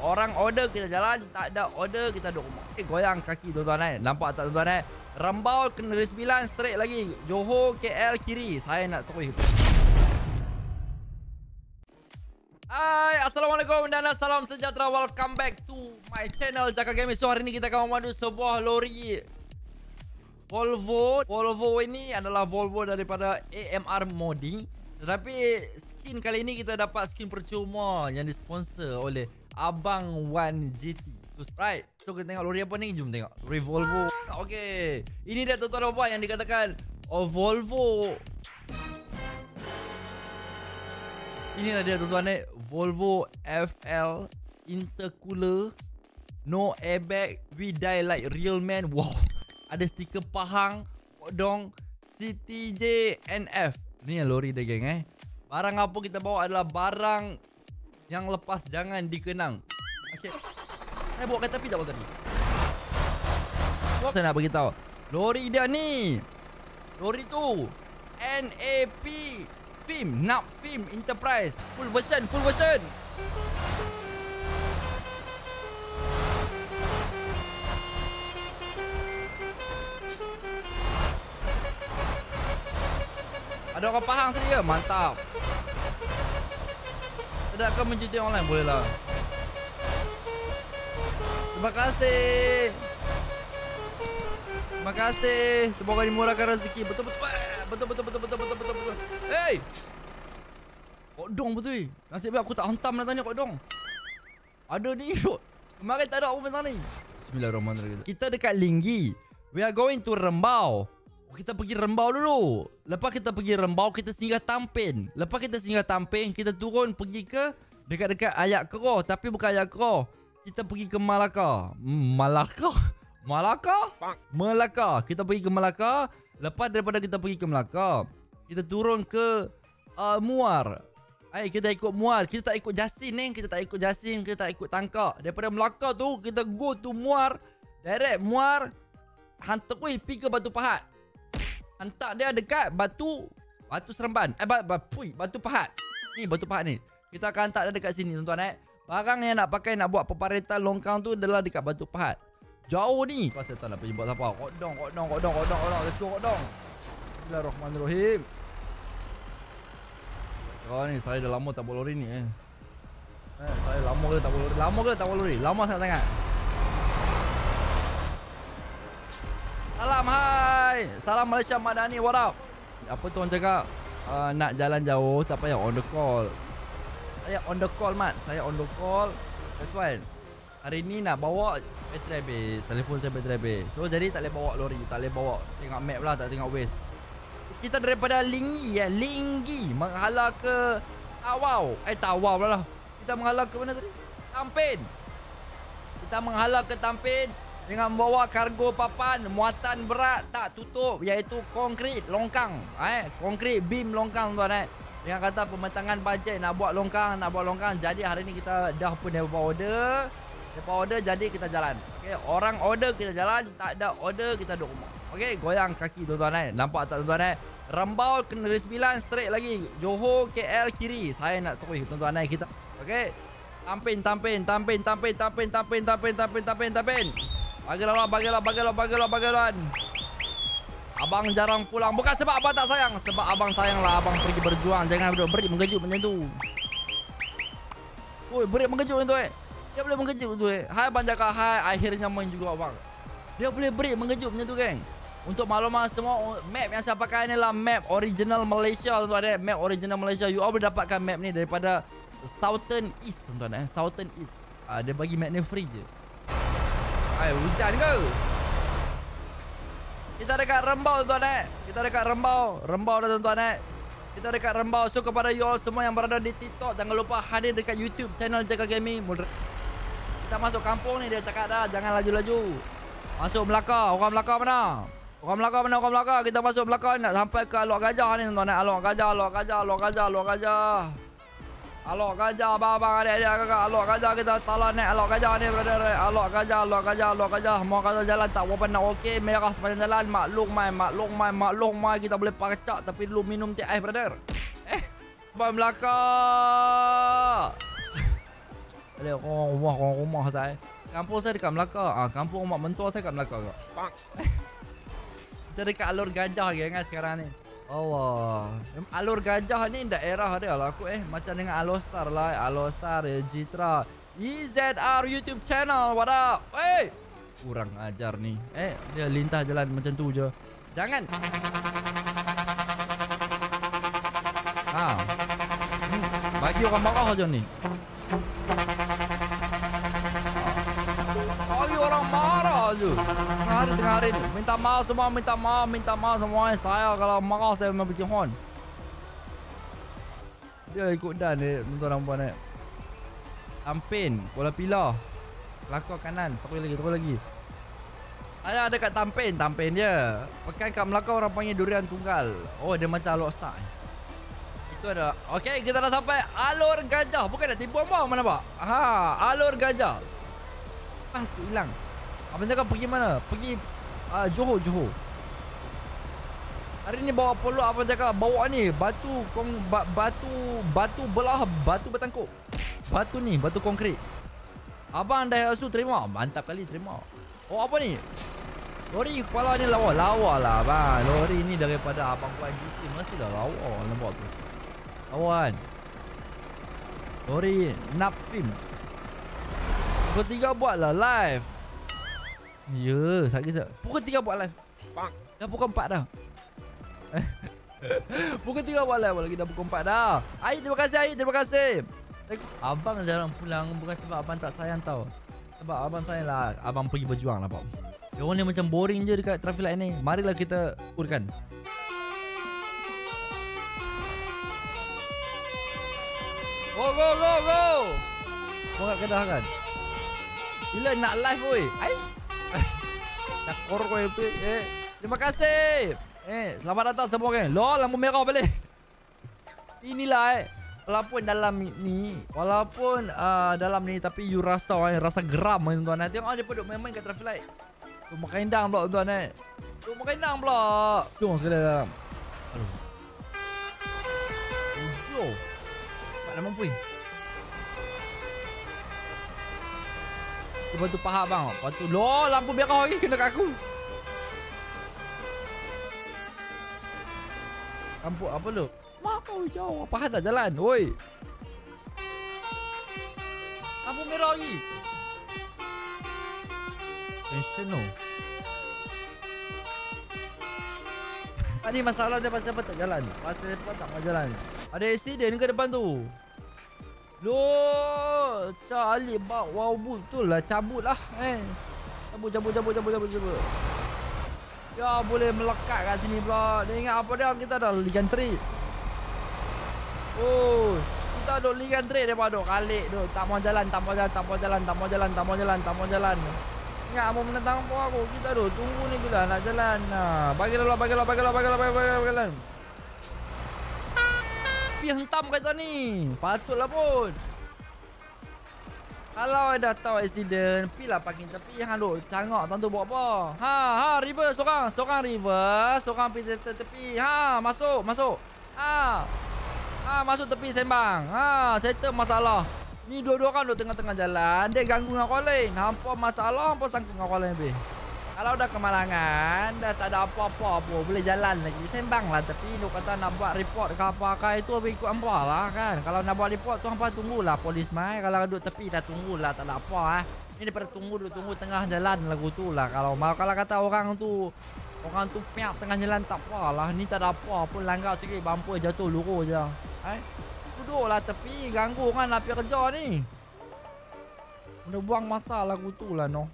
Orang order kita jalan, tak ada order kita duduk rumah. Goyang kaki tuan-tuan nampak tak tuan-tuan Rembau kena 9 straight lagi. Johor KL kiri. Saya nak terus. Hai, Assalamualaikum dan salam sejahtera. Welcome back to my channel Jaka Gaming. So hari ni kita akan memandu sebuah lori Volvo. Volvo ini adalah Volvo daripada AMR Modding. Tetapi skin kali ini kita dapat skin percuma yang disponsor oleh Abang Wan GT. Right, so kita tengok lori apa ni? Jom tengok lori Volvo. Okay, ini dia tuan-tuan dan puan yang dikatakan Volvo. Inilah dia tuan-tuan Volvo FL Intercooler. No airbag. We die like real man. Wow. Ada stiker Pahang Kodong CTJNF. Ni yang lori dia geng Barang apa kita bawa adalah barang yang lepas jangan dikenang. Okay, saya bawa kereta api tak bawa tadi. Saya nak beritahu lori dia ni, lori tu NAP FIM, Nap FIM Enterprise. Full version. Ada orang Pahang sini ke? Mantap. Sedapkan mencuti online boleh lah. Terima kasih. Semoga dimurahkan rezeki. Betul. Hey, Kodong betul. Nasib baik aku tak hentam nak tanya Kodong. Ada ni kot. Kemarin tak ada apa pasal ni. Bismillahirrahmanirrahim. Kita dekat Linggi. We are going to Rembau. Kita pergi Rembau dulu. Lepas kita pergi Rembau, kita singgah Tampin. Lepas kita singgah Tampin, kita turun pergi ke dekat-dekat Ayak Keroh. Tapi bukan Ayak Keroh. Kita pergi ke Melaka. Kita pergi ke Melaka. Lepas daripada kita pergi ke Melaka, kita turun ke Muar. Kita ikut Muar. Kita tak ikut Jasin ni. Kita tak ikut Tangkak. Daripada Melaka tu, kita go to Muar. Direct Muar. Hantar kui pergi ke Batu Pahat. Hantar dia dekat Batu Seremban. Batu Pahat. Ni Batu Pahat ni. Kita akan hantar dia dekat sini tuan-tuan Barang yang nak pakai nak buat peparitan longkang tu adalah dekat Batu Pahat. Jauh ni. Pasal tak nak pergi buat apa. Kodong. Let's go Kodong. Bismillahirrahmanirrahim. Oh ni saya dah lama tak bawa lori ni saya lama ke tak bawa lori. Lama sangat-sangat. Salam hai. Salam Malaysia Madani. What up? Apa tuan cakap? Nak jalan jauh tak payah on the call. Saya on the call. That's why hari ni nak bawa bateri habis. Telefon saya bateri habis. So jadi tak boleh bawa lori. Tak boleh bawa. Tengok map lah. Tak tengok waste. Kita daripada Linggi Linggi menghala ke Tawau. Tawau lah. Kita menghala ke mana tadi? Tampin. Kita menghala ke Tampin dengan bawa kargo papan muatan berat tak tutup, iaitu konkrit longkang. Konkrit beam longkang tuan Dengan kata pembentangan bajet nak buat longkang, jadi hari ni kita dah pun depa order jadi kita jalan. Okey, orang order kita jalan, tak ada order kita duduk rumah. Okey, goyang kaki tuan-tuan Nampak tak tuan-tuan Rembau kena 9 straight lagi. Johor KL kiri. Saya nak terus tuan-tuan kita. Okey. Tampin. Bagilah. Abang jarang pulang. Bukan sebab abang tak sayang. Sebab abang sayang lah. Abang pergi berjuang. Jangan break mengejut macam tu. Oi, break mengejut macam tu Dia boleh mengejut macam tu Hai Abang Jaka. Hai, akhirnya main juga abang. Dia boleh break mengejut macam tu geng. Untuk maklumat semua, map yang saya pakai ni lah map original Malaysia tuan-tuan Map original Malaysia. You all boleh dapatkan map ni daripada Southern East tuan-tuan Southern East. Dia bagi map ni free je. Hai, hujan ke? Kita dekat Rembau tuan-tuan Kita dekat Rembau. Kita dekat Rembau. So kepada you all semua yang berada di TikTok, jangan lupa hadir dekat YouTube channel Jaka Gaming. Kita masuk kampung ni. Dia cakap dah jangan laju-laju. Masuk Melaka. Orang Melaka mana? Kita masuk Melaka nak sampai ke Alok Gajah ni tuan-tuan Alok Gajah abang-abang adik-adik kakak. Alok Gajah kita talan naik Alok Gajah ni brother. Alok Gajah. Mau kata jalan tak apa nak okey merah sepanjang jalan. Maklum mai kita boleh parcak tapi lu minum teh ais brother. Abang Melaka. Ada orang rumah saya. Kampung saya dekat Melaka. Ah, kampung mak mentua saya dekat Melaka kak. Kita dekat alur gajah ke kan sekarang ni. Allah. Alur gajah ni daerah dia lah aku macam dengan Alostar lah, Alostar, Jitra, E-Z-R YouTube channel. What up? Kurang ajar ni. Dia lintah jalan macam tu je. Jangan. Ah. Bagi orang marah je ni. Orang marah tu hari-hari ni. Minta maaf semua. Saya kalau marah saya memang bikin horn. Dia ikut dan ni tuan-tuan puan ni. Tampin, Kuala Pilah. Kelakar kanan, terus lagi. Ada dekat Tampin dia. Pekan kat Melaka orang panggil durian tunggal. Oh, dia macam alur start. Itu ada. Okey, kita dah sampai alur gajah. Bukan dah tipu apa mana pak? Ha, alur gajah. Pas tu hilang. Abang cakap pergi mana? Pergi Johor. Hari ni bawa polo abang cakap bawa ni batu bertangkup. Batu ni, batu konkrit. Abang dah asu terima. Mantap kali terima. Oh apa ni? Lori kepala ni lawa lah abang. Lori ni daripada Abang Wan GT mesti dah lawa nampak tu. Lawan. Lori Nap FIM. Pukul 3 buatlah live. Ya, sakit. Pukul 3 buat live. Bang. Dah pukul 4 dah. Pukul 3 buat live lagi dah pukul 4 dah. Aid terima kasih. Abang jarang pulang bukan sebab abang tak sayang tau. Sebab abang sayang lah, abang pergi berjuang lah pak. Dia orang ni macam boring je dekat traffic light ni. Marilah kita urkan. Go. Kau kat Kedah kan? Bila nak live oi. Ai. Dah korok kau itu. Terima kasih. Selamat datang semua kan. Lol, lampu merah balik. Inilah walaupun dalam ni, tapi you rasa rasa geram tuan-tuan. Tengok dia pun duk main-main kat traffic light. Tu makan rendang pula tuan-tuan. Jom sekali dalam. Aduh. Yo. Mana mampu ni? Lepas tu paha bang. Lepas tu lol, lampu merah lagi kena kat aku. Lampu apa lu? Mampu jauh. Paha tak jalan. Oi. Lampu merah lagi. Tension no. Tadi masalah dia pasal apa tak jalan. Ada accident ke depan tu? Loh, Charlie bak wow betul lah, cabutlah. Cabut. Ya, boleh melekat kat sini pula. Dia ingat apa dia, kita dah Ligan 3. Oh, kita dok Ligan 3 depa dok kalik dok. Tak mau jalan. Ingat mau menentang aku. Kita dok tunggu ni bila nak jalan. Nah, bagilah. Hentam kat sana ni. Patutlah pun. Kalau dah tahu accident, pilah parking tepi. Hang duk cangak tentu buat apa. Ha, reverse seorang reverse, seorang pergi tepi. Ha, masuk. Ha, masuk tepi sembang. Ha, settle masalah. Ni dua-dua orang duk tengah-tengah jalan, dia ganggu dengan orang lain. Hampa masalah, hampa sangkut dengan orang lain habis. Kalau dah kemalangan, dah tak ada apa-apa pun, boleh jalan lagi. Sembanglah tepi, duk kata nak buat report ke apa-apa itu, habis ikut hampa lah kan. Kalau nak buat report tu, hampa tunggulah polis mai. Kalau duduk tepi dah tunggulah, tak ada apa. Ini daripada duduk tunggu tengah jalan lagu tu lah. Kalau kata orang tu piak tengah jalan tak apa lah. Ni tak ada apa pun, langgar sikit, bumper jatuh, luruh je. Duduklah tepi, ganggu kan nak pergi kerja ni. Benda buang masa lagu tu lah noh.